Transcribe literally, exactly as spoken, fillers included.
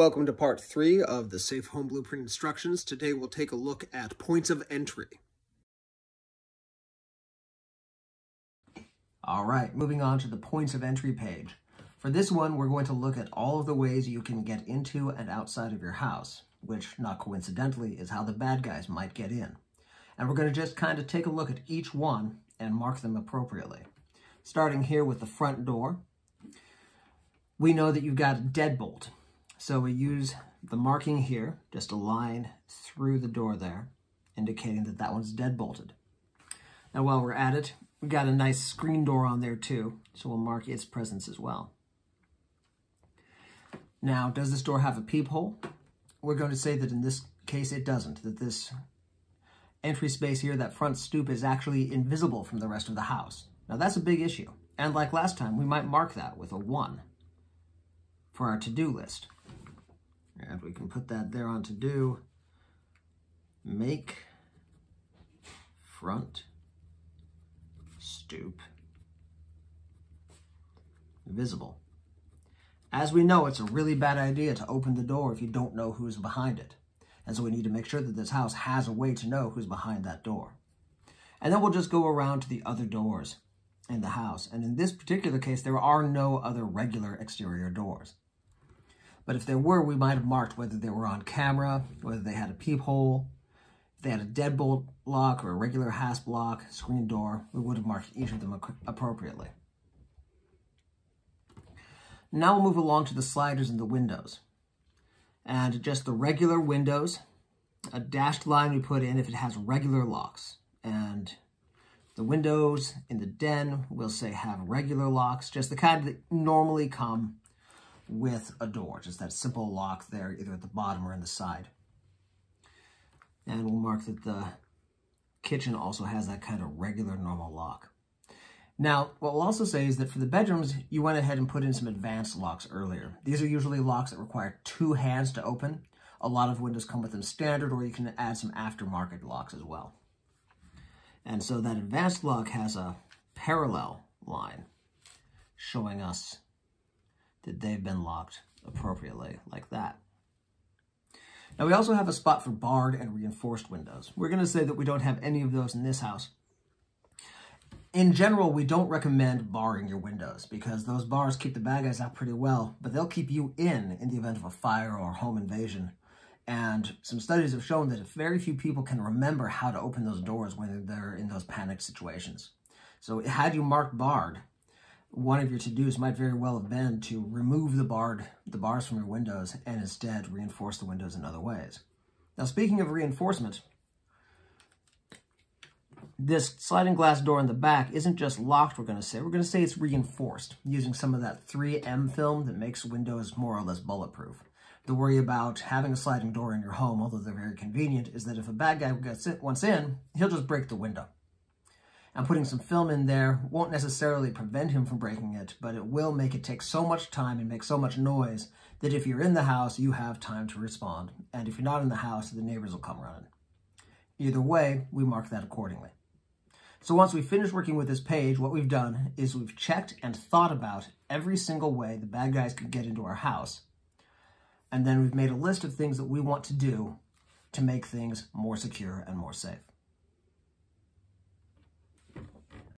Welcome to part three of the Safe Home Blueprint instructions. Today we'll take a look at points of entry. All right, moving on to the points of entry page. For this one, we're going to look at all of the ways you can get into and outside of your house, which, not coincidentally, is how the bad guys might get in. And we're going to just kind of take a look at each one and mark them appropriately. Starting here with the front door, we know that you've got a deadbolt. So we use the marking here, just a line through the door there, indicating that that one's deadbolted. Now while we're at it, we've got a nice screen door on there too, so we'll mark its presence as well. Now, does this door have a peephole? We're going to say that in this case it doesn't, that this entry space here, that front stoop, is actually invisible from the rest of the house. Now that's a big issue, and like last time, we might mark that with a one for our to-do list. And we can put that there on to-do, make front stoop visible. As we know, it's a really bad idea to open the door if you don't know who's behind it. And so we need to make sure that this house has a way to know who's behind that door. And then we'll just go around to the other doors in the house. And in this particular case, there are no other regular exterior doors. But if there were, we might have marked whether they were on camera, whether they had a peephole, if they had a deadbolt lock or a regular hasp lock, screen door. We would have marked each of them appropriately. Now we'll move along to the sliders and the windows. And just the regular windows, a dashed line we put in if it has regular locks. And the windows in the den, we'll say have regular locks, just the kind that normally come with a door, just that simple lock there, either at the bottom or in the side. And we'll mark that the kitchen also has that kind of regular normal lock. Now, what we'll also say is that for the bedrooms, you went ahead and put in some advanced locks earlier. These are usually locks that require two hands to open. A lot of windows come with them standard, or you can add some aftermarket locks as well. And so that advanced lock has a parallel line showing us that they've been locked appropriately, like that. Now we also have a spot for barred and reinforced windows. We're going to say that we don't have any of those in this house. In general, we don't recommend barring your windows because those bars keep the bad guys out pretty well, but they'll keep you in in the event of a fire or home invasion. And some studies have shown that very few people can remember how to open those doors when they're in those panic situations. So had you marked barred, one of your to-dos might very well have been to remove the barred, the bars from your windows and instead reinforce the windows in other ways. Now, speaking of reinforcement, this sliding glass door in the back isn't just locked, we're going to say. We're going to say it's reinforced using some of that three M film that makes windows more or less bulletproof. The worry about having a sliding door in your home, although they're very convenient, is that if a bad guy gets it once in, he'll just break the window. And putting some film in there won't necessarily prevent him from breaking it, but it will make it take so much time and make so much noise that if you're in the house, you have time to respond. And if you're not in the house, the neighbors will come running. Either way, we mark that accordingly. So once we finish working with this page, what we've done is we've checked and thought about every single way the bad guys could get into our house. And then we've made a list of things that we want to do to make things more secure and more safe.